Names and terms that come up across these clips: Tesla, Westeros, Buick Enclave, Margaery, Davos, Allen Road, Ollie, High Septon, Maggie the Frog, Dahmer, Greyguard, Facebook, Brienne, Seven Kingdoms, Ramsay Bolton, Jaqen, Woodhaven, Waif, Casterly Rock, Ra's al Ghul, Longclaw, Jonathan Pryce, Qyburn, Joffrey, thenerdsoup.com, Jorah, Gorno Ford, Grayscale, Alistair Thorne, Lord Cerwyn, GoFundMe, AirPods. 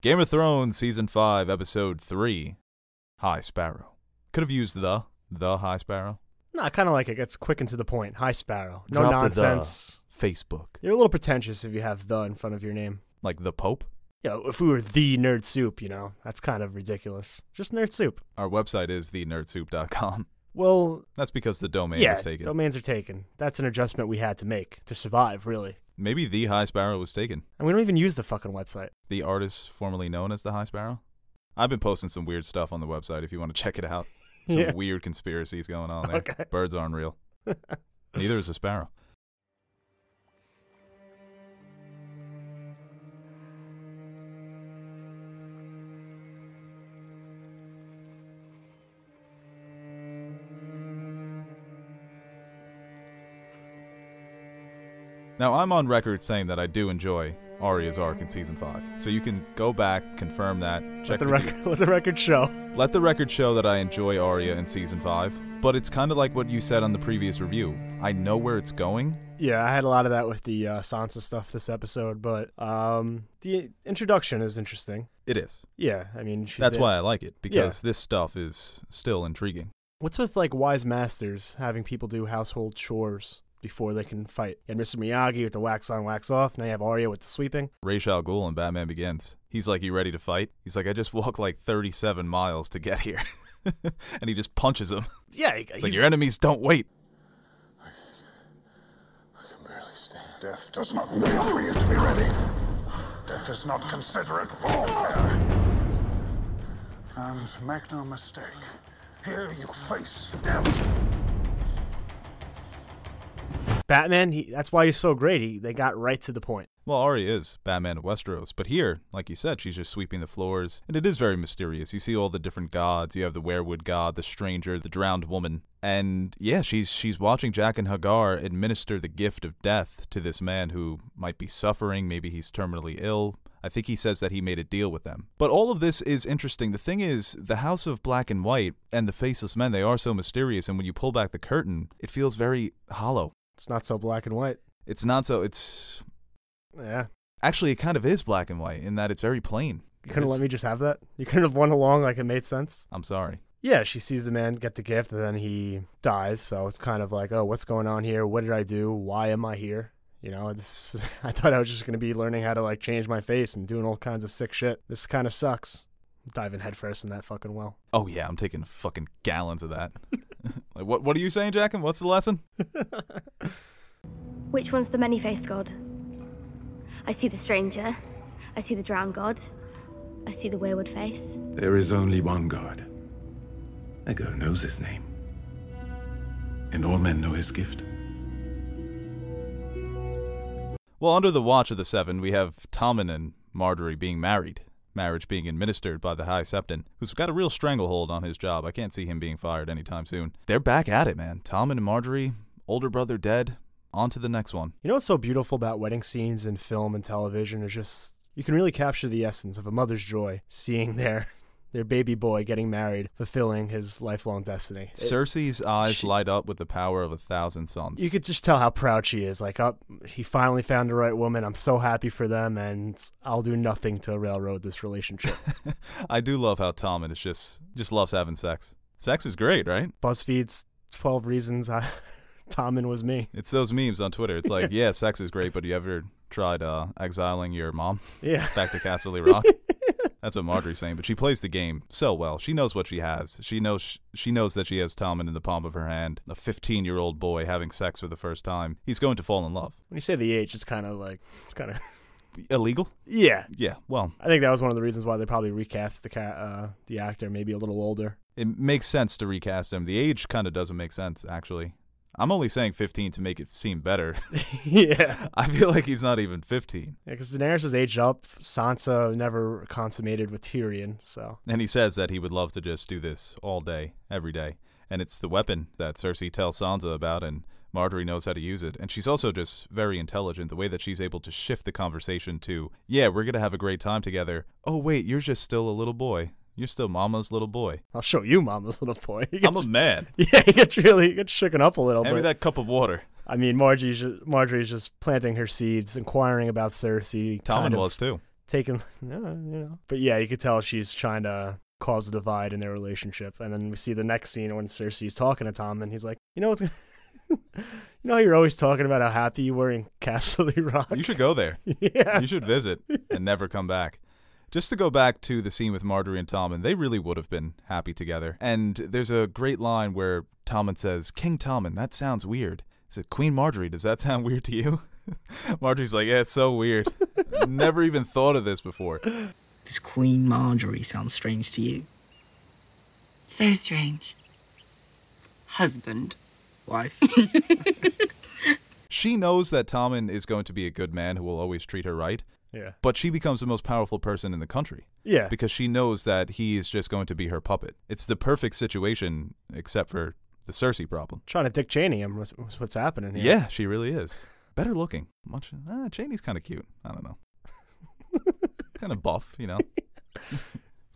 Game of Thrones Season 5, Episode 3, High Sparrow. Could have used the High Sparrow. No, I kind of like it. It's quick and to the point. High Sparrow. No drop nonsense. The Facebook. You're a little pretentious if you have the in front of your name. Like the Pope? Yeah, if we were the Nerd Soup, you know, that's kind of ridiculous. Just Nerd Soup. Our website is thenerdSoup.com. Well, that's because the domain is taken. Domains are taken. That's an adjustment we had to make to survive, really. Maybe the High Sparrow was taken. And we don't even use the fucking website. The artist formerly known as the High Sparrow? I've been posting some weird stuff on the website if you want to check it out. Some weird conspiracies going on there. Okay. Birds aren't real. Neither is a sparrow. Now, I'm on record saying that I do enjoy Arya's arc in Season 5, so you can go back, confirm that, check let the record show. Let the record show that I enjoy Arya in Season 5, but it's kind of like what you said on the previous review. I know where it's going. Yeah, I had a lot of that with the Sansa stuff this episode, but the introduction is interesting. It is. Yeah, I mean, she's That's why I like it, because this stuff is still intriguing. What's with, like, wise masters having people do household chores before they can fight? You had Mr. Miyagi with the wax on, wax off. Now you have Arya with the sweeping. Ra's al Ghul in Batman Begins. He's like, you ready to fight? He's like, I just walked like 37 miles to get here. And he just punches him. Yeah. It's like, your enemies don't wait. I can barely stand. Death does not wait for you to be ready. Death is not considerate warfare. And make no mistake, here you face death. Batman, that's why he's so great. They got right to the point. Well, Arya is Batman of Westeros, but here, like you said, she's just sweeping the floors, and it is very mysterious. You see all the different gods. You have the Werewood god, the Stranger, the Drowned Woman, and yeah, she's watching Jack and Hagar administer the gift of death to this man who might be suffering. Maybe he's terminally ill. I think he says that he made a deal with them. But all of this is interesting. The thing is, the House of Black and White and the Faceless Men, they are so mysterious, and when you pull back the curtain, it feels very hollow. It's not so black and white. It's not so, it's... Yeah. Actually, it kind of is black and white in that it's very plain. You couldn't let me just have that? You couldn't have went along like it made sense? I'm sorry. Yeah, she sees the man get the gift, and then he dies, so it's kind of like, oh, what's going on here? What did I do? Why am I here? You know, I thought I was just going to be learning how to, like, change my face and doing all kinds of sick shit. This kind of sucks. I'm diving headfirst in that fucking well. Oh, yeah, I'm taking fucking gallons of that. Like, what are you saying, Jack? And what's the lesson? Which one's the many-faced god? I see the Stranger. I see the Drowned God. I see the Wayward Face. There is only one God. Ego knows his name. And all men know his gift. Well, under the watch of the Seven, we have Tommen and Margaery being married. Marriage being administered by the High Septon, who's got a real stranglehold on his job. I can't see him being fired anytime soon. They're back at it, man. Tommen and Margaery, older brother dead, on to the next one. You know what's so beautiful about wedding scenes in film and television is just, you can really capture the essence of a mother's joy seeing their baby boy getting married, fulfilling his lifelong destiny. Cersei's eyes light up with the power of 1,000 suns. You could just tell how proud she is. Like, he finally found the right woman. I'm so happy for them, and I'll do nothing to railroad this relationship. I do love how Tommen is just loves having sex. Sex is great, right? BuzzFeed's 12 Reasons Tommen Was Me. It's those memes on Twitter. It's like, yeah, sex is great, but you ever tried exiling your mom back to Castle Rock? That's what Margaery's saying, but she plays the game so well. She knows what she has. She knows that she has Tommen in the palm of her hand, a 15-year-old boy having sex for the first time. He's going to fall in love. When you say the age, it's kind of illegal? Yeah. Yeah, well. I think that was one of the reasons why they probably recast the actor maybe a little older. It makes sense to recast him. The age kind of doesn't make sense, actually. I'm only saying 15 to make it seem better. Yeah. I feel like he's not even 15. Yeah, because Daenerys was aged up. Sansa never consummated with Tyrion, so. And he says that he would love to just do this all day, every day. And it's the weapon that Cersei tells Sansa about, and Margaery knows how to use it. And she's also just very intelligent, the way that she's able to shift the conversation to, yeah, we're going to have a great time together. Oh, wait, you're just still a little boy. You're still Mama's little boy. I'll show you Mama's little boy. I'm a man. Yeah, he gets shooken up a little bit. Hand me that cup of water. I mean, Margaery's just planting her seeds, inquiring about Cersei. Tommen was too. taken, But yeah, you could tell she's trying to cause a divide in their relationship. And then we see the next scene when Cersei's talking to Tommen, and he's like, you know what's going you know how you're always talking about how happy you were in Casterly Rock? You should go there. Yeah. You should visit and never come back. Just to go back to the scene with Margaery and Tommen, they really would have been happy together. And there's a great line where Tommen says, King Tommen, that sounds weird. He said, Queen Margaery, does that sound weird to you? Margaery's like, yeah, it's so weird. Never even thought of this before. Does Queen Margaery sound strange to you? So strange. Husband. Wife. She knows that Tommen is going to be a good man who will always treat her right. Yeah. But she becomes the most powerful person in the country. Yeah. Because she knows that he is just going to be her puppet. It's the perfect situation, except for the Cersei problem. Trying to Dick Cheney him was what's happening here. Yeah, she really is. Better looking. Much, Cheney's kind of cute. I don't know. Kind of buff, you know. It's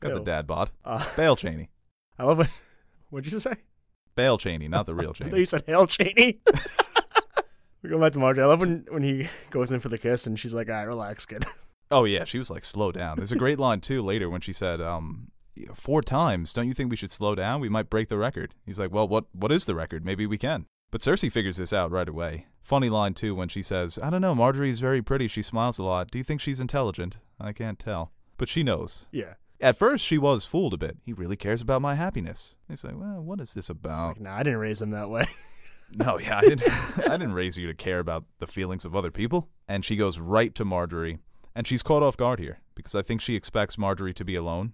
got the dad bod. Bail Cheney. I love it. What'd you say? Bail Cheney, not the real Cheney. I thought you said Hail Cheney. We're going back to Margaery. I love when he goes in for the kiss and she's like, all right, relax, kid. Oh, yeah. She was like, slow down. There's a great line, too, later when she said, 4 times, don't you think we should slow down? We might break the record. He's like, well, what is the record? Maybe we can. But Cersei figures this out right away. Funny line, too, when she says, I don't know, Margaery's very pretty. She smiles a lot. Do you think she's intelligent? I can't tell. But she knows. Yeah. At first, she was fooled a bit. He really cares about my happiness. He's like, well, what is this about? It's like, nah, I didn't raise him that way. No, yeah, I didn't raise you to care about the feelings of other people. And she goes right to Margaery, and she's caught off guard here because I think she expects Margaery to be alone,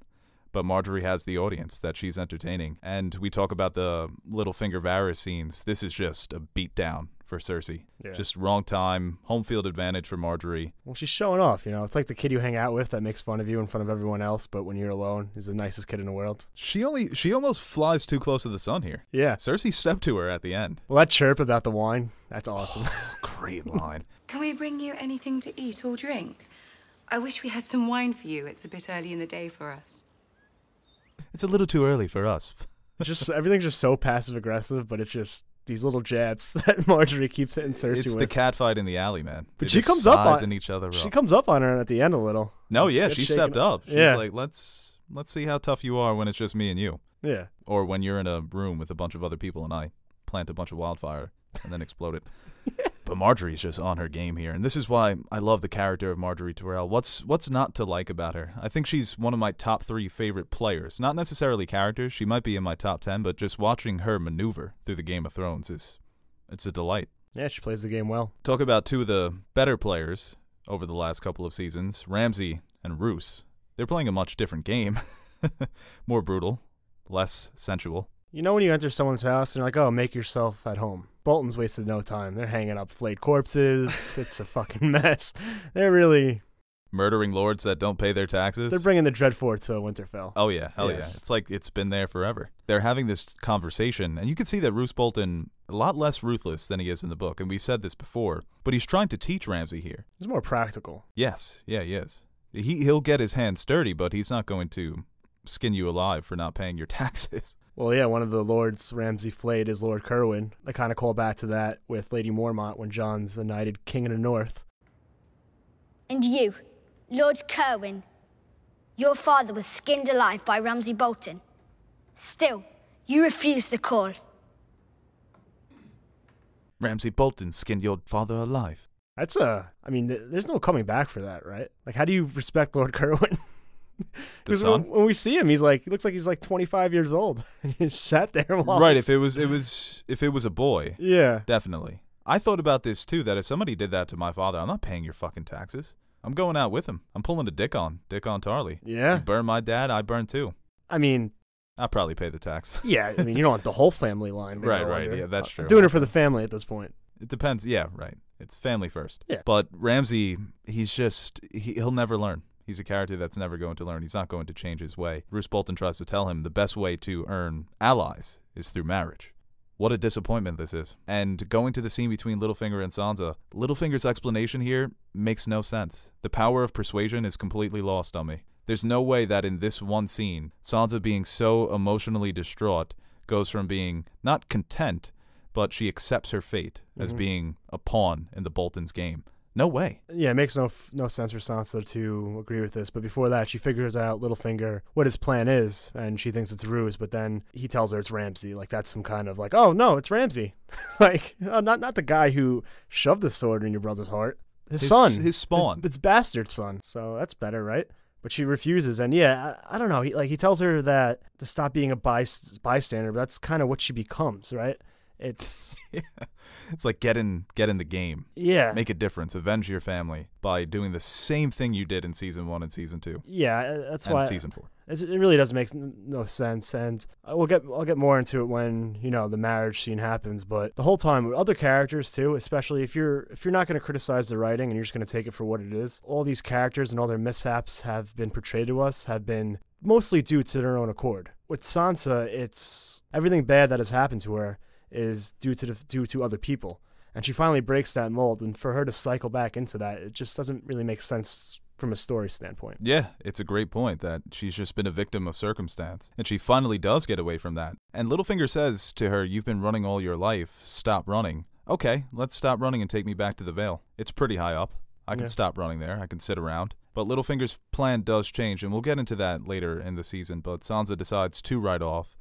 but Margaery has the audience that she's entertaining. And we talk about the Littlefinger Varys scenes. This is just a beatdown for Cersei. Yeah. Just wrong time, home field advantage for Margaery. Well, she's showing off, you know. It's like the kid you hang out with that makes fun of you in front of everyone else, but when you're alone, he's the nicest kid in the world. She almost flies too close to the sun here. Yeah. Cersei stepped to her at the end. Well, that chirp about the wine, that's awesome. Oh, great line. Can we bring you anything to eat or drink? I wish we had some wine for you. It's a bit early in the day for us. It's a little too early for us. Just everything's just so passive aggressive, but it's just these little jabs that Margaery keeps hitting Cersei with. It's the catfight in the alley, man. But she comes up on her at the end a little. No, yeah, she stepped up. She's like, let's see how tough you are when it's just me and you. Yeah. Or when you're in a room with a bunch of other people and I plant a bunch of wildfire and then explode it. Yeah. But Margaery's just on her game here, and this is why I love the character of Margaery Tyrell. What's not to like about her? I think she's one of my top 3 favorite players. Not necessarily characters. She might be in my top 10, but just watching her maneuver through the Game of Thrones it's a delight. Yeah, she plays the game well. Talk about 2 of the better players over the last couple of seasons, Ramsay and Roose. They're playing a much different game. More brutal, less sensual. You know when you enter someone's house and you're like, oh, make yourself at home. Bolton's wasted no time. They're hanging up flayed corpses. It's a fucking mess. They're really... murdering lords that don't pay their taxes. They're bringing the Dreadfort to Winterfell. Oh, yeah. Hell yes. Yeah. It's like it's been there forever. They're having this conversation, and you can see that Roose Bolton, a lot less ruthless than he is in the book, and we've said this before, but he's trying to teach Ramsay here. He's more practical. Yes. Yeah, he is. He'll get his hands dirty, but he's not going to skin you alive for not paying your taxes. Well, yeah, one of the lords Ramsay flayed is Lord Cerwyn. I kind of call back to that with Lady Mormont when Jon's knighted king of the north. And you, Lord Cerwyn, your father was skinned alive by Ramsay Bolton. Still, you refused the call. Ramsay Bolton skinned your father alive. That's there's no coming back for that, right? Like, how do you respect Lord Cerwyn? Because when we see him, he looks like he's like 25 years old. He sat there while right. If it was a boy, yeah, definitely. I thought about this too. That if somebody did that to my father, I'm not paying your fucking taxes. I'm going out with him. I'm pulling a Dick on Tarly. Yeah, you burn my dad, I burn too. I mean, I probably pay the tax. Yeah, I mean, you don't want the whole family line. Right. Yeah, that's true. I'm doing it for the family at this point. It depends. Yeah, right. It's family first. Yeah. But Ramsay, he's just he'll never learn. He's a character that's never going to learn. He's not going to change his way. Roose Bolton tries to tell him the best way to earn allies is through marriage. What a disappointment this is. And going to the scene between Littlefinger and Sansa, Littlefinger's explanation here makes no sense. The power of persuasion is completely lost on me. There's no way that in this one scene, Sansa being so emotionally distraught goes from being not content, but she accepts her fate as being a pawn in the Boltons' game. No way. Yeah, it makes no sense for Sansa to agree with this. But before that, she figures out Littlefinger what his plan is, and she thinks it's Ruse. But then he tells her it's Ramsay. Like that's some kind of like, oh no, it's Ramsay. Like not the guy who shoved the sword in your brother's heart. His son, his spawn, his bastard son. So that's better, right? But she refuses, and yeah, I don't know. He tells her that to stop being a bystander. But that's kind of what she becomes, right? It's yeah. It's like get in the game. Yeah. Make a difference. Avenge your family by doing the same thing you did in season 1 and season 2. Yeah, that's and why season 4. It really does make no sense, and I'll get more into it when, you know, the marriage scene happens, but the whole time with other characters too, especially if you're not going to criticize the writing and you're just going to take it for what it is. All these characters and all their mishaps have been portrayed to us have been mostly due to their own accord. With Sansa, it's everything bad that has happened to her is due to other people, and she finally breaks that mold, and for her to cycle back into that, it just doesn't really make sense from a story standpoint. Yeah, it's a great point that she's just been a victim of circumstance, and she finally does get away from that. And Littlefinger says to her, "You've been running all your life, stop running." Okay, let's stop running and take me back to the Vale. It's pretty high up. I can stop running there. I can sit around. But Littlefinger's plan does change, and we'll get into that later in the season, but Sansa decides to ride off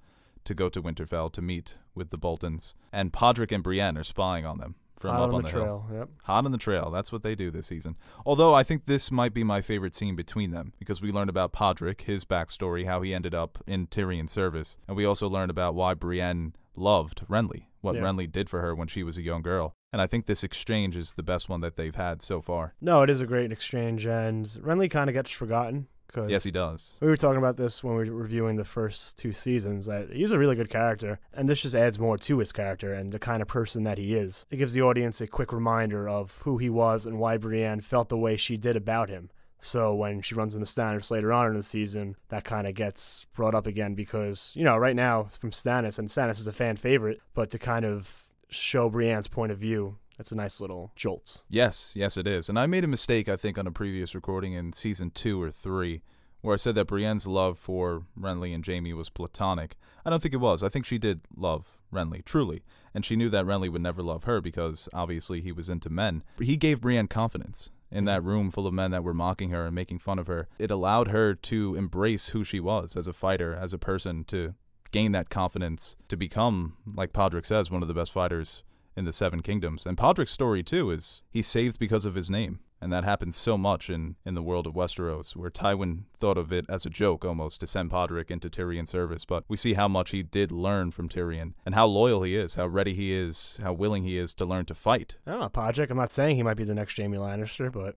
to go to Winterfell to meet with the Boltons, and Podrick and Brienne are spying on them from up on the hill. Yep. Hot on the trail. That's what they do this season. Although I think this might be my favorite scene between them, because we learn about Podrick, his backstory, how he ended up in Tyrion's service, and we also learn about why Brienne loved Renly, what Renly did for her when she was a young girl. And I think this exchange is the best one that they've had so far. No, it is a great exchange, and Renly kind of gets forgotten. Yes, he does. We were talking about this when we were reviewing the first two seasons, that he's a really good character, and this just adds more to his character and the kind of person that he is. It gives the audience a quick reminder of who he was and why Brienne felt the way she did about him. So when she runs into Stannis later on in the season, that kind of gets brought up again because, you know, right now from Stannis, and Stannis is a fan favorite, but to kind of show Brienne's point of view, that's a nice little jolt. Yes, it is. And I made a mistake, I think, on a previous recording in season 2 or 3, where I said that Brienne's love for Renly and Jaime was platonic. I don't think it was. I think she did love Renly, truly. And she knew that Renly would never love her because, obviously, he was into men. He gave Brienne confidence in that room full of men that were mocking her and making fun of her. It allowed her to embrace who she was as a fighter, as a person, to gain that confidence, to become, like Podrick says, one of the best fighters in the Seven Kingdoms. And Podrick's story, too, is he's saved because of his name. And that happens so much in the world of Westeros, where Tywin thought of it as a joke, almost, to send Podrick into Tyrion's service. But we see how much he did learn from Tyrion, and how loyal he is, how ready he is, how willing he is to learn to fight. I don't know, Podrick. I'm not saying he might be the next Jaime Lannister, but...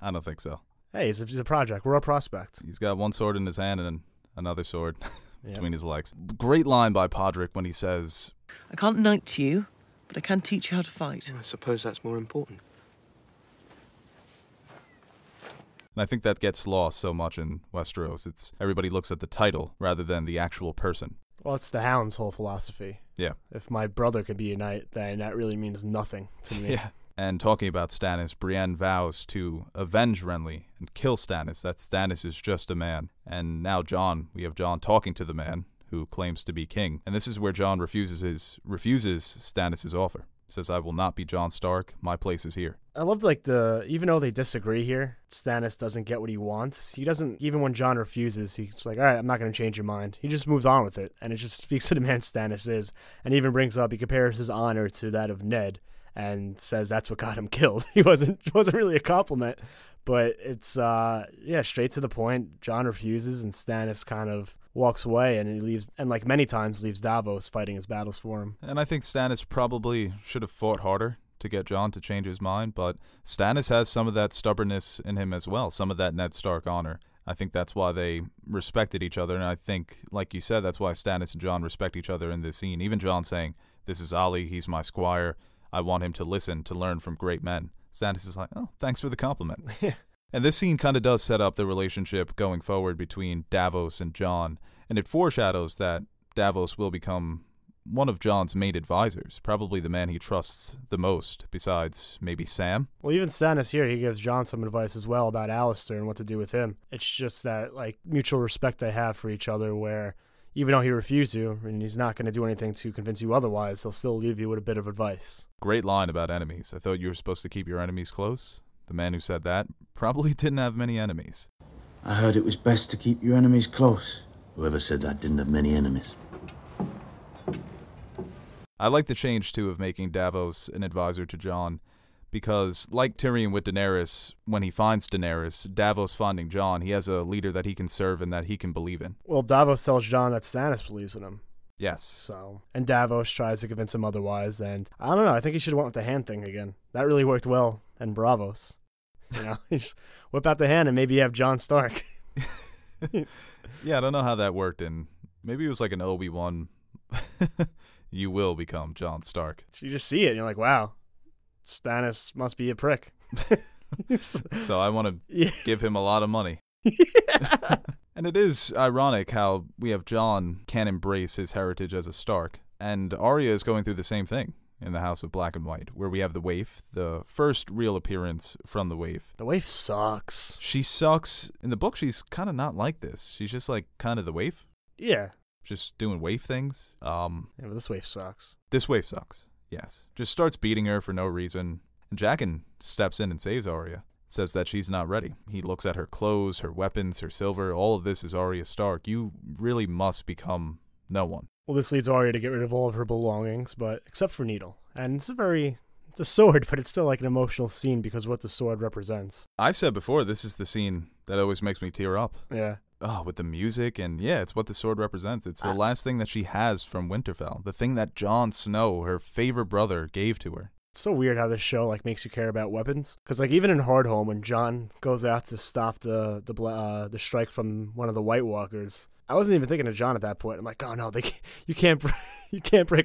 I don't think so. Hey, he's a project. We're a prospect. He's got one sword in his hand and another sword between his legs. Great line by Podrick when he says, "I can't knight you, but I can teach you how to fight." I suppose that's more important. And I think that gets lost so much in Westeros. It's everybody looks at the title rather than the actual person. Well, it's the Hound's whole philosophy. Yeah. If my brother could be a knight, then that really means nothing to me. Yeah. And talking about Stannis, Brienne vows to avenge Renly and kill Stannis. That Stannis is just a man. And now we have Jon talking to the man who claims to be king. And this is where Jon refuses Stannis' offer. Says, "I will not be Jon Stark. My place is here." I loved, like, even though they disagree here, Stannis doesn't get what he wants. He doesn't, even when Jon refuses, he's like, "All right, I'm not going to change your mind." He just moves on with it, and it just speaks to the man Stannis is. And he even brings up, he compares his honor to that of Ned, and says that's what got him killed. It wasn't really a compliment, but it's, straight to the point. Jon refuses, and Stannis kind of walks away, and he leaves, and like many times leaves Davos fighting his battles for him. And I think Stannis probably should have fought harder to get Jon to change his mind, but Stannis has some of that stubbornness in him as well, some of that Ned Stark honor. I think that's why they respected each other, and I think, like you said, that's why Stannis and Jon respect each other in this scene. Even Jon saying, "This is Ali, he's my squire, I want him to listen, to learn from great men." Stannis is like, "Oh, thanks for the compliment." And this scene kind of does set up the relationship going forward between Davos and Jon, and it foreshadows that Davos will become one of Jon's main advisors, probably the man he trusts the most, besides maybe Sam. Well, even Stannis here, he gives Jon some advice as well about Alistair and what to do with him. It's just that, like, mutual respect they have for each other, where even though he refused to, and he's not going to do anything to convince you otherwise, he'll still leave you with a bit of advice. Great line about enemies. I thought you were supposed to keep your enemies close. The man who said that probably didn't have many enemies. I heard it was best to keep your enemies close. Whoever said that didn't have many enemies. I like the change, too, of making Davos an advisor to Jon, because, like Tyrion with Daenerys, when he finds Daenerys, Davos finding Jon, he has a leader that he can serve and that he can believe in. Well, Davos tells Jon that Stannis believes in him. Yes. So, and Davos tries to convince him otherwise, and I don't know, I think he should have went with the hand thing again. That really worked well, and Bravos. You know, just whip out the hand and maybe you have Jon Stark. Yeah, I don't know how that worked, and maybe it was like an Obi-Wan... You will become Jon Stark. You just see it, and you're like, wow, Stannis must be a prick. So I want to give him a lot of money. Yeah. And it is ironic how we have Jon can embrace his heritage as a Stark, and Arya is going through the same thing in the House of Black and White, where we have the Waif, the first real appearance from the Waif. The Waif sucks. She sucks. In the book, she's kind of not like this. She's just like kind of the Waif. Yeah. Just doing waif things. Yeah, but this waif sucks. This waif sucks, yes. Just starts beating her for no reason. And Jaqen steps in and saves Arya, says that she's not ready. He looks at her clothes, her weapons, her silver. All of this is Arya Stark. You really must become no one. Well, this leads Arya to get rid of all of her belongings, but except for Needle. And it's a sword, but it's still like an emotional scene because what the sword represents. I've said before, this is the scene that always makes me tear up. Yeah. Oh, with the music, and yeah, it's what the sword represents. It's the last thing that she has from Winterfell, the thing that Jon Snow, her favorite brother, gave to her. It's so weird how this show like makes you care about weapons, because like even in Hardhome, when Jon goes out to stop the strike from one of the White Walkers, I wasn't even thinking of Jon at that point. I'm like, oh no, you can't break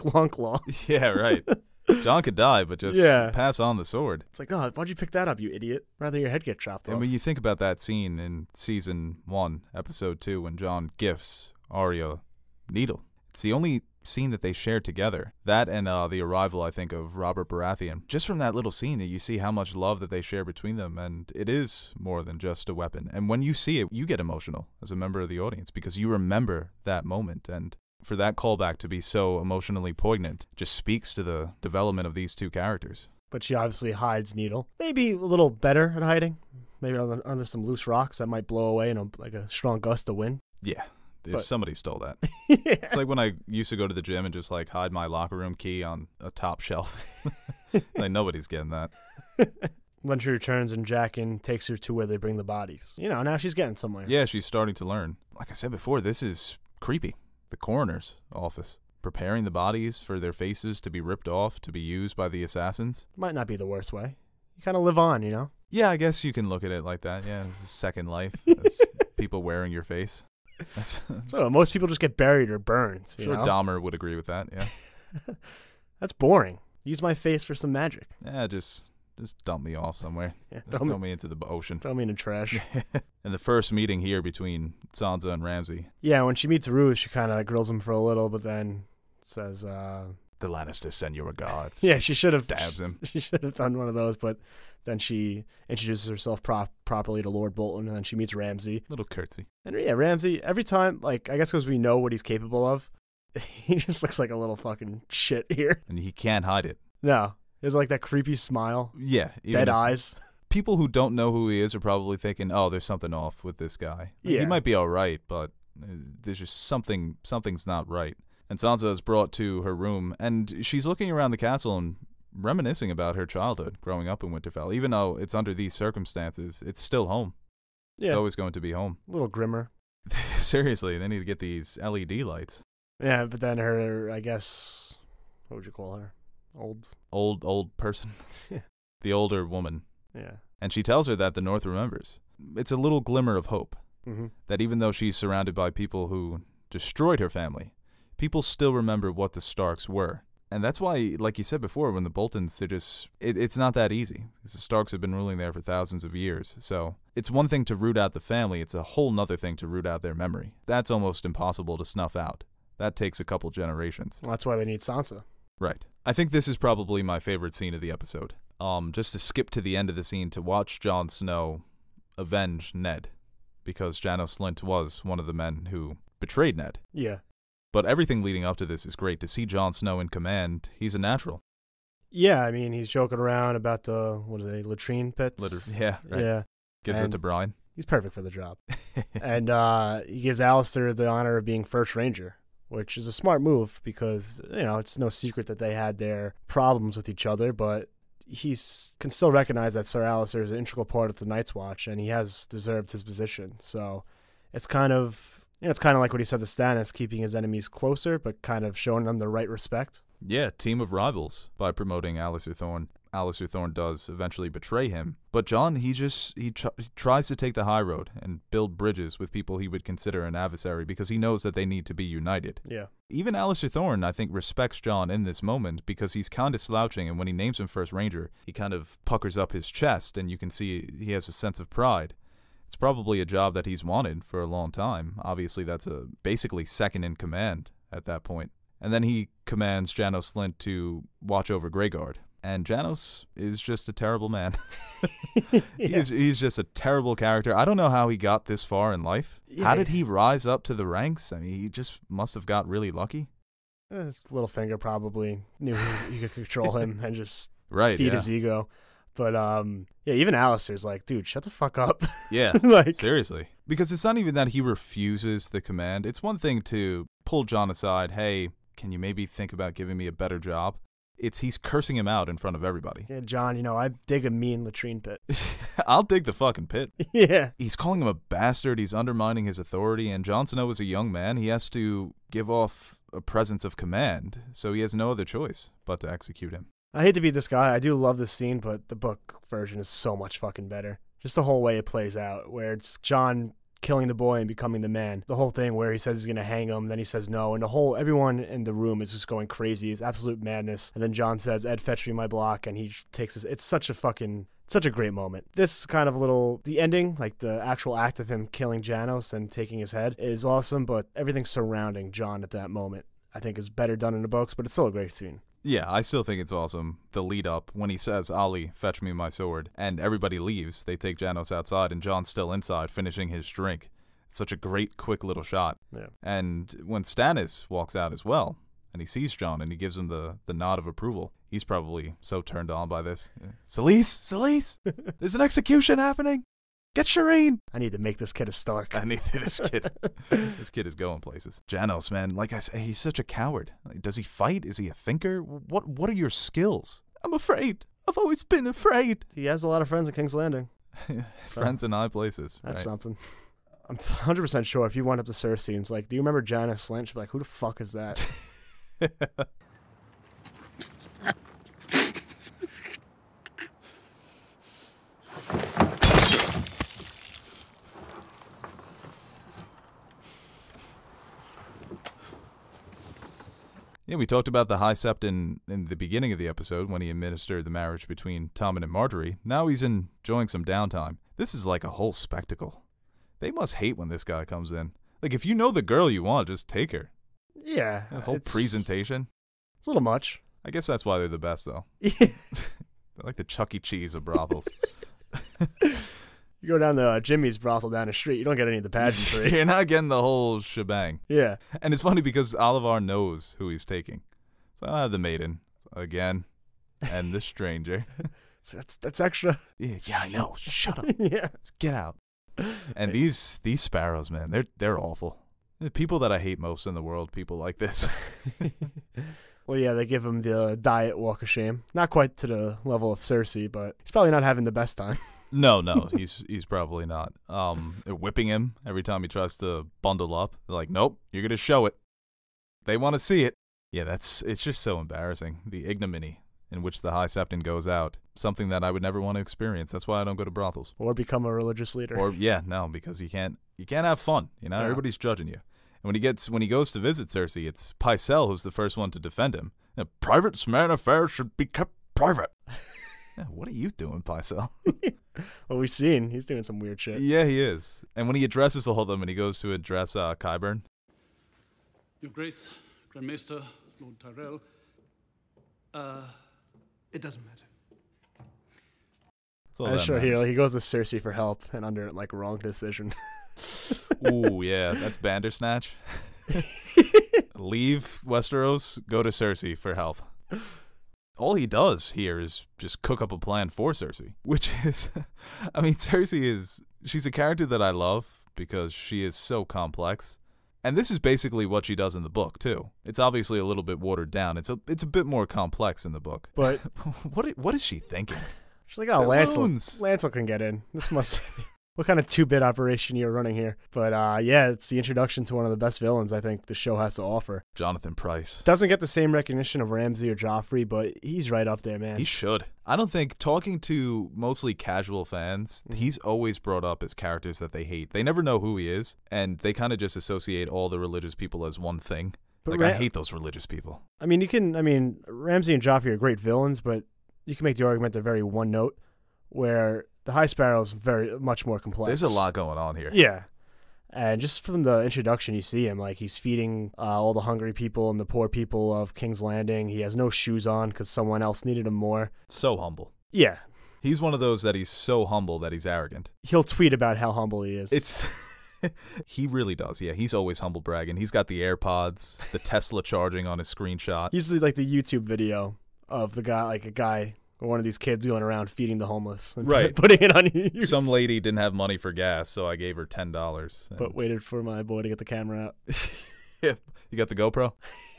Longclaw. Yeah, right. Jon could die, but just pass on the sword. It's like, oh, why'd you pick that up, you idiot? Rather your head get chopped off. And when you think about that scene in Season 1, Episode 2, when Jon gifts Arya Needle. It's the only scene that they share together. That and the arrival, I think, of Robert Baratheon. Just from that little scene, that you see how much love that they share between them, and it is more than just a weapon. And when you see it, you get emotional as a member of the audience, because you remember that moment, and... for that callback to be so emotionally poignant just speaks to the development of these two characters. But she obviously hides Needle. Maybe a little better at hiding. Maybe under some loose rocks that might blow away in like a strong gust of wind. Yeah. Somebody stole that. Yeah. It's like when I used to go to the gym and just like hide my locker room key on a top shelf. Like nobody's getting that. When she returns and Jaqen takes her to where they bring the bodies. You know, now she's getting somewhere. Yeah, she's starting to learn. Like I said before, this is creepy. The coroner's office, preparing the bodies for their faces to be ripped off, to be used by the assassins. Might not be the worst way. You kind of live on, you know? Yeah, I guess you can look at it like that. Yeah, second life. That's people wearing your face. That's so most people just get buried or burned. I'm sure Dahmer would agree with that, yeah. That's boring. Use my face for some magic. Yeah, just dump me off somewhere. Yeah, just throw me into the ocean. Throw me in the trash. And the first meeting here between Sansa and Ramsay. Yeah, when she meets Roose, she kind of grills him for a little, but then says... the Lannisters send your regards. Yeah, she should have... Dabs him. She should have done one of those, but then she introduces herself properly to Lord Bolton, and then she meets Ramsay. Little curtsy. And yeah, Ramsay, every time, like, I guess because we know what he's capable of, he just looks like a little fucking shit here. And he can't hide it. No. It's like that creepy smile. Yeah. Dead eyes. People who don't know who he is are probably thinking, oh, there's something off with this guy. Like, yeah. He might be all right, but there's just something's not right. And Sansa is brought to her room, and she's looking around the castle and reminiscing about her childhood growing up in Winterfell. Even though it's under these circumstances, it's still home. Yeah. It's always going to be home. A little grimmer. Seriously, they need to get these LED lights. Yeah, but then her, I guess, what would you call her? Old person. Yeah. The older woman. Yeah. And she tells her that the North remembers. It's a little glimmer of hope that even though she's surrounded by people who destroyed her family, people still remember what the Starks were. And that's why, like you said before, when the Boltons, they're just, it's not that easy. Because the Starks have been ruling there for thousands of years. So it's one thing to root out the family. It's a whole nother thing to root out their memory. That's almost impossible to snuff out. That takes a couple generations. Well, that's why they need Sansa. Right. I think this is probably my favorite scene of the episode. Just to skip to the end of the scene to watch Jon Snow avenge Ned, because Janos Slynt was one of the men who betrayed Ned. Yeah. But everything leading up to this is great. To see Jon Snow in command, he's a natural. Yeah, I mean, he's joking around about the, what are they, latrine pits? Yeah, right. Yeah. Gives it to Brian. He's perfect for the job. And he gives Alistair the honor of being first ranger, which is a smart move because, you know, it's no secret that they had their problems with each other, but he can still recognize that Sir Alistair is an integral part of the Night's Watch, and he has deserved his position. So it's kind of, you know, it's kind of like what he said to Stannis, keeping his enemies closer, but kind of showing them the right respect. Yeah, team of rivals by promoting Alistair Thorne. Alistair Thorne does eventually betray him, but Jon, he tries to take the high road and build bridges with people he would consider an adversary because he knows that they need to be united. Yeah. Even Alistair Thorne, I think, respects Jon in this moment because he's kind of slouching, and when he names him First Ranger, he kind of puckers up his chest, and you can see he has a sense of pride. It's probably a job that he's wanted for a long time. Obviously, that's a basically second in command at that point. And then he commands Janos Slynt to watch over Greyguard. And Janos is just a terrible man. Yeah. He's just a terrible character. I don't know how he got this far in life. Yeah. How did he rise up to the ranks? I mean, he just must have got really lucky. Littlefinger probably knew he could control him and just feed his ego. But yeah, even Alistair's like, dude, shut the fuck up. Yeah, like, seriously. Because it's not even that he refuses the command. It's one thing to pull Jon aside, hey, can you maybe think about giving me a better job? He's cursing him out in front of everybody. Yeah, Jon, you know, I dig a mean latrine pit. I'll dig the fucking pit. Yeah. He's calling him a bastard. He's undermining his authority. And Jon Snow is a young man. He has to give off a presence of command. So he has no other choice but to execute him. I hate to be this guy. I do love this scene, but the book version is so much fucking better. Just the whole way it plays out, where it's Jon killing the boy and becoming the man. The whole thing where he says he's going to hang him, then he says no, and everyone in the room is just going crazy. It's absolute madness. And then Jon says, Ed, fetch me my block, and he takes his... It's such a great moment. This kind of the ending, like the actual act of him killing Janos and taking his head is awesome, but everything surrounding Jon at that moment, I think, is better done in the books, but it's still a great scene. Yeah, I still think it's awesome. The lead up, when he says, Ollie, fetch me my sword, and everybody leaves. They take Janos outside, and Jon's still inside, finishing his drink. It's such a great, quick little shot. Yeah. And when Stannis walks out as well, and he sees Jon, and he gives him the nod of approval, he's probably so turned on by this. Yeah. Selyse, there's an execution happening. Get Shireen. I need to make this kid a Stark. This kid is going places. Janos, man, like I say, he's such a coward. Does he fight? Is he a thinker? What are your skills? I'm afraid. I've always been afraid. He has a lot of friends at King's Landing. Friends in high places. That's right. Something. I'm 100% sure if you went up to Cersei and like, do you remember Janos Slynt? She'd be like, who the fuck is that? Yeah, we talked about the High Septon in the beginning of the episode when he administered the marriage between Tommen and Margaery. Now he's enjoying some downtime. This is like a whole spectacle. They must hate when this guy comes in. Like, if you know the girl you want, just take her. Yeah. That whole presentation. It's a little much. I guess that's why they're the best, though. They're like the Chuck E. Cheese of brothels. You go down to Jimmy's brothel down the street, you don't get any of the pageantry. You're not getting the whole shebang. Yeah. And it's funny because Olivar knows who he's taking. So I have the maiden again and the stranger. So that's extra. Yeah, I know. Shut up. Yeah. Just get out. And these sparrows, man, they're awful. The people that I hate most in the world, people like this. Well, yeah, they give him the diet walk of shame. Not quite to the level of Cersei, but he's probably not having the best time. No, he's probably not. They're whipping him every time he tries to bundle up. They're like, nope, you're gonna show it. They want to see it. Yeah, it's just so embarrassing. The ignominy in which the High Septon goes out, something that I would never want to experience. That's why I don't go to brothels or become a religious leader. Or yeah, no, because you can't have fun. You know, everybody's judging you. And when he goes to visit Cersei, it's Pycelle who's the first one to defend him. A private man affair should be kept private. Yeah, what are you doing, Pycelle? Well, we've seen. He's doing some weird shit. Yeah, he is. And when he addresses all of them and he goes to address Qyburn. Your Grace, Grand Maester, Lord Tyrell, it doesn't matter. I'm sure he goes to Cersei for help and under, like, wrong decision. Ooh, yeah, that's Bandersnatch. Leave Westeros, go to Cersei for help. All he does here is just cook up a plan for Cersei, which is, I mean, Cersei is, she's a character that I love because she is so complex. And this is basically what she does in the book, too. It's obviously a little bit watered down. It's a bit more complex in the book. But what is she thinking? She's like, oh, Lancel can get in. This must be what kind of two-bit operation you're running here. But yeah, it's the introduction to one of the best villains I think the show has to offer. Jonathan Pryce. Doesn't get the same recognition of Ramsay or Joffrey, but he's right up there, man. He should. I don't think, talking to mostly casual fans, he's always brought up as characters that they hate. They never know who he is, and they kind of just associate all the religious people as one thing. But like, I hate those religious people. I mean, Ramsay and Joffrey are great villains, but you can make the argument they're very one-note, where the High Sparrow is much more complex. There's a lot going on here. Yeah. And just from the introduction, you see him. Like, he's feeding all the hungry people and the poor people of King's Landing. He has no shoes on because someone else needed him more. So humble. Yeah. He's one of those that he's so humble that he's arrogant. He'll tweet about how humble he is. It's... He really does. Yeah, he's always humble bragging. He's got the AirPods, the Tesla charging on his screenshot. He's like the YouTube video of the guy, like a guy... one of these kids going around feeding the homeless and putting it on you. Some lady didn't have money for gas, so I gave her $10. But waited for my boy to get the camera out. Yeah. You got the GoPro?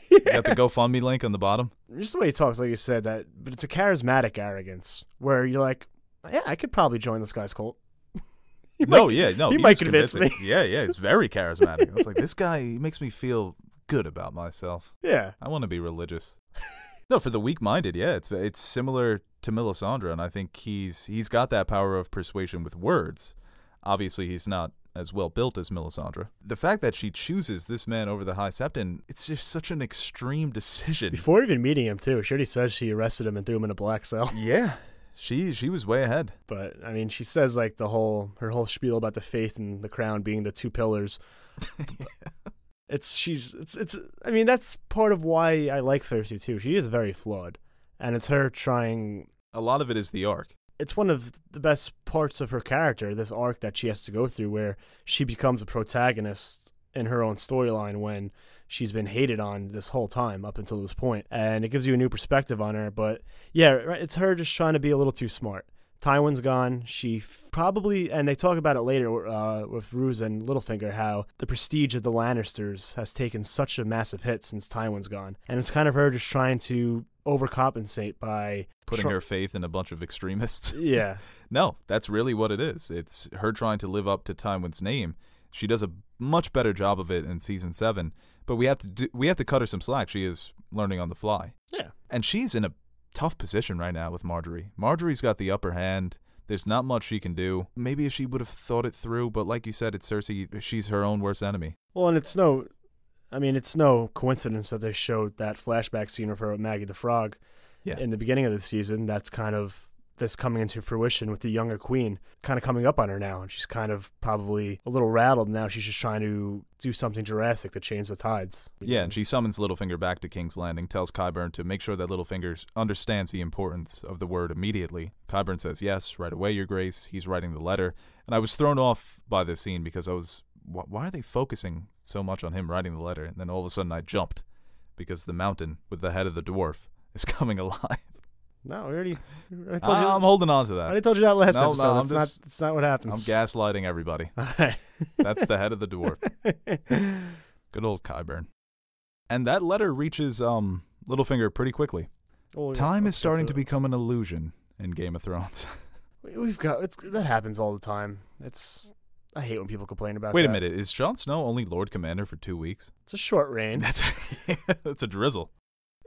Yeah. You got the GoFundMe link on the bottom? Just the way he talks, like you said, but it's a charismatic arrogance where you're like, yeah, I could probably join this guy's cult. He might convince me. Yeah, it's very charismatic. I was like, this guy, he makes me feel good about myself. Yeah. I want to be religious. No, for the weak-minded, yeah, it's similar to Melisandre, and I think he's got that power of persuasion with words. Obviously, he's not as well-built as Melisandre. The fact that she chooses this man over the High Septon, it's just such an extreme decision. Before even meeting him, too, she already says she arrested him and threw him in a black cell. Yeah, she was way ahead. But, I mean, she says, like, her whole spiel about the faith and the crown being the two pillars. Yeah. That's part of why I like Cersei too. She is very flawed, and it's her trying. A lot of it is the arc. It's one of the best parts of her character, this arc that she has to go through where she becomes a protagonist in her own storyline when she's been hated on this whole time up until this point. And it gives you a new perspective on her, but yeah, it's her just trying to be a little too smart. Tywin's gone. She probably, and they talk about it later with Roose and Littlefinger, how the prestige of the Lannisters has taken such a massive hit since Tywin's gone. And it's kind of her just trying to overcompensate by... putting her faith in a bunch of extremists. Yeah. No, that's really what it is. It's her trying to live up to Tywin's name. She does a much better job of it in Season 7, but we have to cut her some slack. She is learning on the fly. Yeah. And she's in a tough position right now with Margaery. Margaery's got the upper hand. There's not much she can do. Maybe if she would have thought it through, but like you said, it's Cersei. She's her own worst enemy. Well, and it's no coincidence that they showed that flashback scene of her with Maggie the Frog in the beginning of the season. That's kind of this coming into fruition with the younger queen kind of coming up on her now, and she's kind of probably a little rattled now. She's just trying to do something drastic to change the tides. Yeah, and she summons Littlefinger back to King's Landing, tells Qyburn to make sure that Littlefinger understands the importance of the word immediately. Qyburn says, yes, right away, Your Grace. He's writing the letter. And I was thrown off by this scene because why are they focusing so much on him writing the letter? And then all of a sudden I jumped because the mountain with the head of the dwarf is coming alive. No, I already told you. I'm holding on to that. I already told you that last episode. It's not what happens. I'm gaslighting everybody. All right. That's the head of the dwarf. Good old Qyburn. And that letter reaches Littlefinger pretty quickly. Oh, yeah. Time is starting to become an illusion in Game of Thrones. That happens all the time. I hate when people complain about that. Wait a minute. Is Jon Snow only Lord Commander for 2 weeks? It's a short reign. That's a drizzle.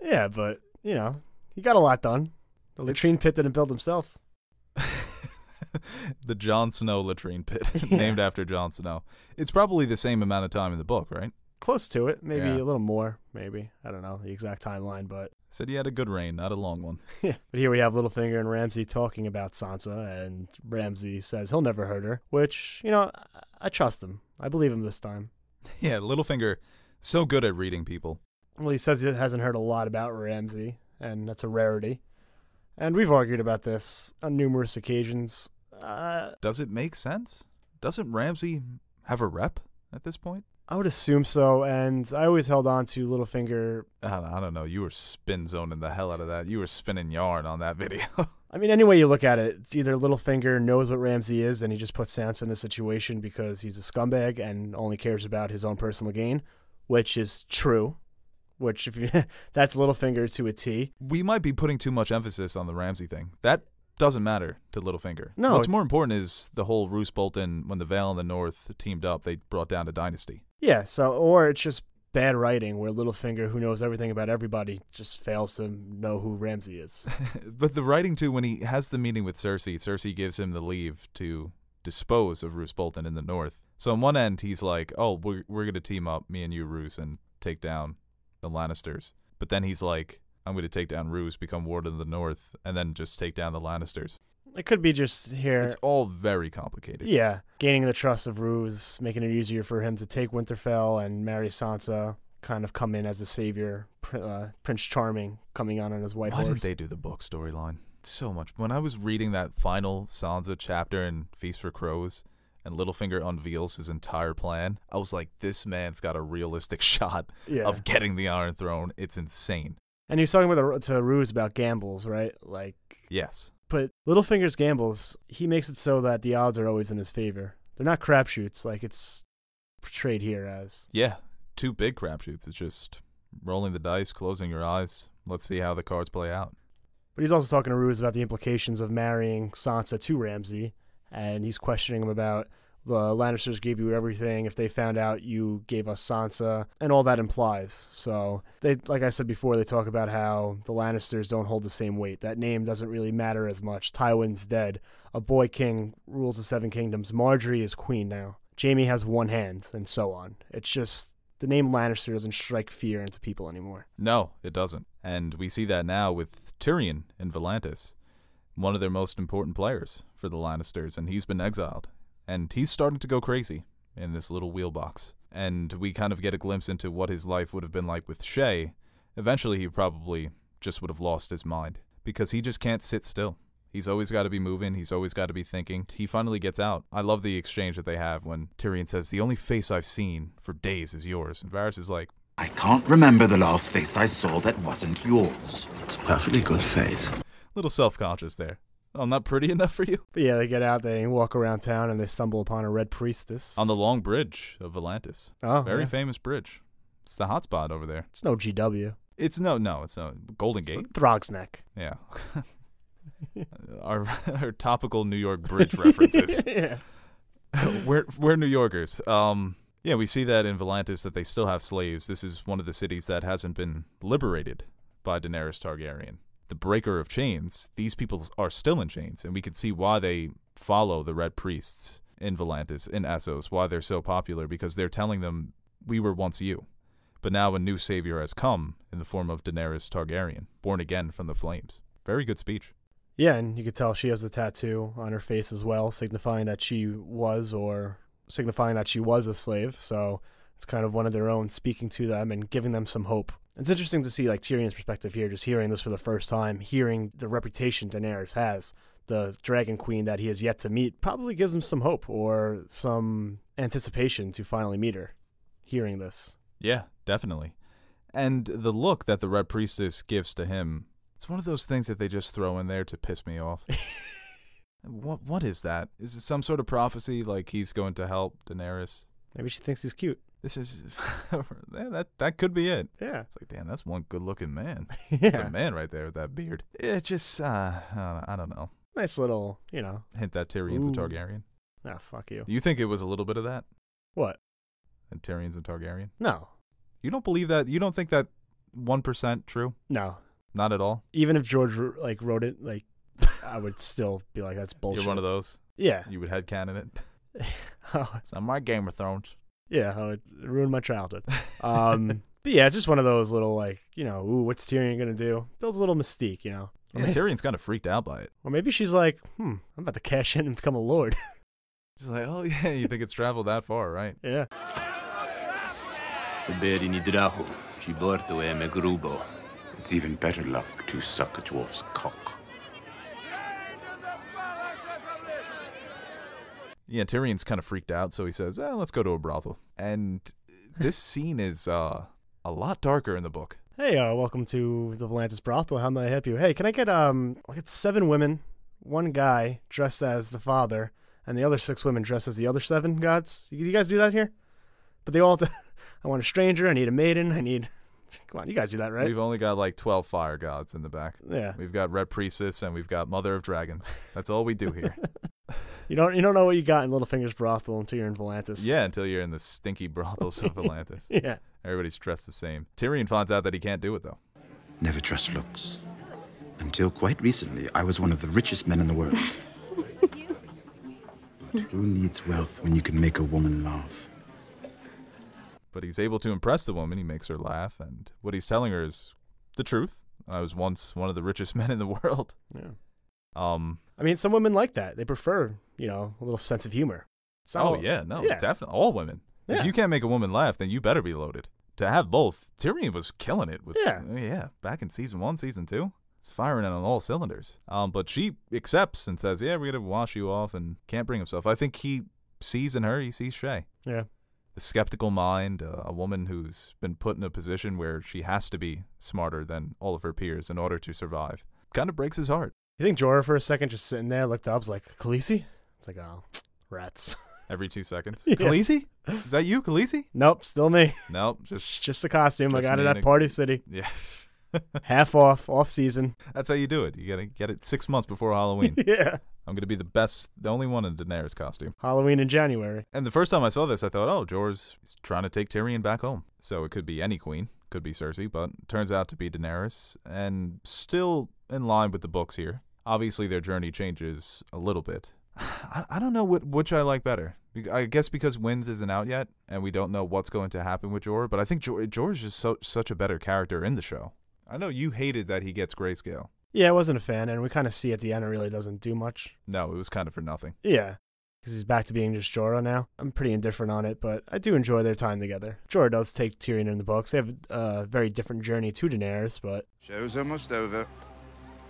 Yeah, but, you know, he got a lot done. The latrine pit didn't build himself. The Jon Snow latrine pit, named after Jon Snow. It's probably the same amount of time in the book, right? Close to it, maybe a little more, maybe. I don't know the exact timeline, but... Said he had a good reign, not a long one. Yeah, but here we have Littlefinger and Ramsay talking about Sansa, and Ramsay says he'll never hurt her, which, you know, I trust him. I believe him this time. Yeah, Littlefinger, so good at reading people. Well, he says he hasn't heard a lot about Ramsay, and that's a rarity. And we've argued about this on numerous occasions. Does it make sense? Doesn't Ramsay have a rep at this point? I would assume so, and I always held on to Littlefinger. I don't know. You were spin zoning the hell out of that. You were spinning yarn on that video. I mean, any way you look at it, it's either Littlefinger knows what Ramsay is and he just puts Sansa in this situation because he's a scumbag and only cares about his own personal gain, which is true. Which, if you, that's Littlefinger to a T. We might be putting too much emphasis on the Ramsay thing. That doesn't matter to Littlefinger. No. What's more important is the whole Roose Bolton, when the Vale and the North teamed up, they brought down a dynasty. Yeah, so, or it's just bad writing where Littlefinger, who knows everything about everybody, just fails to know who Ramsay is. But the writing, too, when he has the meeting with Cersei, Cersei gives him the leave to dispose of Roose Bolton in the North. So on one end, he's like, oh, we're going to team up, me and you, Roose, and take down the Lannisters. But then he's like, I'm going to take down Roose, become Warden of the North, and then just take down the Lannisters. It could be just here. It's all very complicated. Yeah. Gaining the trust of Roose, making it easier for him to take Winterfell and marry Sansa, kind of come in as the savior, Prince Charming coming on his white horse. Why did they do the book storyline? So much. When I was reading that final Sansa chapter in Feast for Crows, and Littlefinger unveils his entire plan, I was like, this man's got a realistic shot of getting the Iron Throne. It's insane. And he was talking about to Roose about gambles, right? Like, yes. But Littlefinger's gambles, he makes it so that the odds are always in his favor. They're not crapshoots like it's portrayed here as. Yeah, two big crapshoots. It's just rolling the dice, closing your eyes. Let's see how the cards play out. But he's also talking to Roose about the implications of marrying Sansa to Ramsay. And he's questioning him about the Lannisters gave you everything. If they found out you gave us Sansa, and all that implies. So they, like I said before, they talk about how the Lannisters don't hold the same weight. That name doesn't really matter as much. Tywin's dead. A boy king rules the Seven Kingdoms. Margaery is queen now. Jaime has one hand, and so on. It's just the name Lannister doesn't strike fear into people anymore. No, it doesn't. And we see that now with Tyrion and Volantis, one of their most important players for the Lannisters, and he's been exiled. And he's starting to go crazy in this little wheelbox. And we kind of get a glimpse into what his life would have been like with Shay. Eventually, he probably just would have lost his mind because he just can't sit still. He's always got to be moving. He's always got to be thinking. He finally gets out. I love the exchange that they have when Tyrion says, the only face I've seen for days is yours. And Varys is like, I can't remember the last face I saw that wasn't yours. It's a perfectly good face. Little self-conscious there. I'm not pretty enough for you. But yeah, they get out, they walk around town, and they stumble upon a Red Priestess. On the long bridge of Volantis. Oh, very famous bridge. It's the hot spot over there. It's no GW. It's no, Golden Gate. It's Throg's Neck. Yeah. our topical New York bridge references. Yeah. We're New Yorkers. Yeah, we see that in Volantis that they still have slaves. This is one of the cities that hasn't been liberated by Daenerys Targaryen. The breaker of chains, these people are still in chains, and we can see why they follow the Red Priests in Volantis, in Essos, why they're so popular, because they're telling them, we were once you, but now a new savior has come in the form of Daenerys Targaryen, born again from the flames. Very good speech. Yeah, and you could tell she has the tattoo on her face as well, signifying that she was a slave, so it's kind of one of their own speaking to them and giving them some hope. It's interesting to see, like, Tyrion's perspective here, just hearing this for the first time, hearing the reputation Daenerys has, the Dragon Queen that he has yet to meet, probably gives him some hope or some anticipation to finally meet her, hearing this. Yeah, definitely. And the look that the Red Priestess gives to him, it's one of those things that they just throw in there to piss me off. What is that? Is it some sort of prophecy, like he's going to help Daenerys? Maybe she thinks he's cute. This is that could be it. Yeah, it's like, damn, that's one good-looking man. Yeah. That's a man right there with that beard. It just, I don't know. Nice little, hint that Tyrion's a Targaryen. Ah, fuck you. You think it was a little bit of that? What? And Tyrion's a Targaryen? No. You don't believe that? You don't think that 1% true? No. Not at all. Even if George wrote it, I would still be like, that's bullshit. You're one of those. Yeah. You would headcanon it. Oh, it's not my Game of Thrones. Yeah, it ruined my childhood. But yeah, it's just one of those little, ooh, what's Tyrion going to do? Builds a little mystique, I mean, Tyrion's kind of freaked out by it. Or maybe she's like, I'm about to cash in and become a lord. She's like, oh, yeah, you think it's traveled that far, right? Yeah. It's even better luck to suck a dwarf's cock. Yeah, Tyrion's kind of freaked out, so he says, let's go to a brothel. And This scene is a lot darker in the book. Hey, welcome to the Volantis brothel. How may I help you? Hey, can I get like 7 women, 1 guy dressed as the father, and the other 6 women dressed as the other 7 gods? You guys do that here? But they all have to, I want a stranger, I need a maiden, I need... Come on, you guys do that, right? We've only got like 12 fire gods in the back. Yeah. We've got Red Priestess and we've got Mother of Dragons. That's all we do here. You don't know what you got in Littlefinger's brothel until you're in Volantis. Yeah, until you're in the stinky brothels of Volantis. Yeah. Everybody's dressed the same. Tyrion finds out that he can't do it, though. Never trust looks. Until quite recently, I was one of the richest men in the world. But who needs wealth when you can make a woman laugh? But he's able to impress the woman. He makes her laugh, and what he's telling her is the truth. I was once one of the richest men in the world. Yeah. I mean, some women like that. They prefer, you know, a little sense of humor. Definitely. All women. Yeah. If you can't make a woman laugh, then you better be loaded. To have both, Tyrion was killing it. Back in season 1, season 2. It's firing on all cylinders. But she accepts and says, yeah, we're going to wash you off, and can't bring himself. I think he sees Shay. Yeah. The skeptical mind, a woman who's been put in a position where she has to be smarter than all of her peers in order to survive. Kind of breaks his heart. You think Jorah for a second just sitting there looked up, was like, Khaleesi? It's like, oh, rats. Every 2 seconds. Yeah. Khaleesi? Is that you, Khaleesi? Nope, still me. Nope. Just the costume. Just I got it at Party City. Yeah. Half off season. That's how you do it. You got to get it 6 months before Halloween. Yeah. I'm going to be the only one in Daenerys costume. Halloween in January. And the first time I saw this, I thought, oh, Jorah's trying to take Tyrion back home. So it could be any queen, could be Cersei, but it turns out to be Daenerys, and still in line with the books here. Obviously, their journey changes a little bit. I don't know which I like better. I guess because Wynn's isn't out yet, and we don't know what's going to happen with Jorah, but I think Jorah's just such a better character in the show. I know you hated that he gets grayscale. Yeah, I wasn't a fan, and we kind of see at the end it really doesn't do much. No, it was kind of for nothing. Yeah, because he's back to being just Jorah now. I'm pretty indifferent on it, but I do enjoy their time together. Jorah does take Tyrion in the books. They have a very different journey to Daenerys, but... Show's almost over.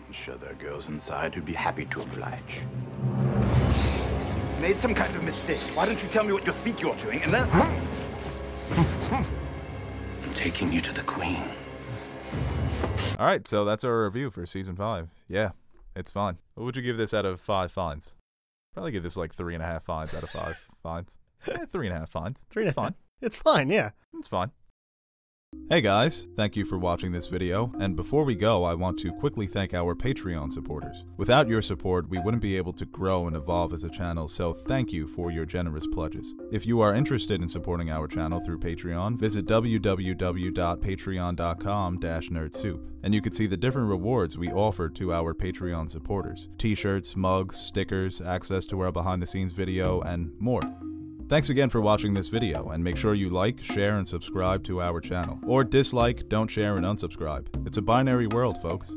I'm sure there are girls inside who'd be happy to oblige. You've made some kind of mistake. Why don't you tell me what you think you're doing, and then... I'm taking you to the Queen. All right, so that's our review for season 5. Yeah, it's fine. What would you give this out of 5 fines? Probably give this like 3.5 fines out of 5 fines. Yeah, 3.5 fines. It's fine. It's fine, yeah. It's fine. Hey guys, thank you for watching this video, and before we go, I want to quickly thank our Patreon supporters. Without your support, we wouldn't be able to grow and evolve as a channel, so thank you for your generous pledges. If you are interested in supporting our channel through Patreon, visit www.patreon.com/nerdsoup, and you can see the different rewards we offer to our Patreon supporters. T-shirts, mugs, stickers, access to our behind-the-scenes video, and more. Thanks again for watching this video, and make sure you like, share, and subscribe to our channel. Or dislike, don't share, and unsubscribe. It's a binary world, folks.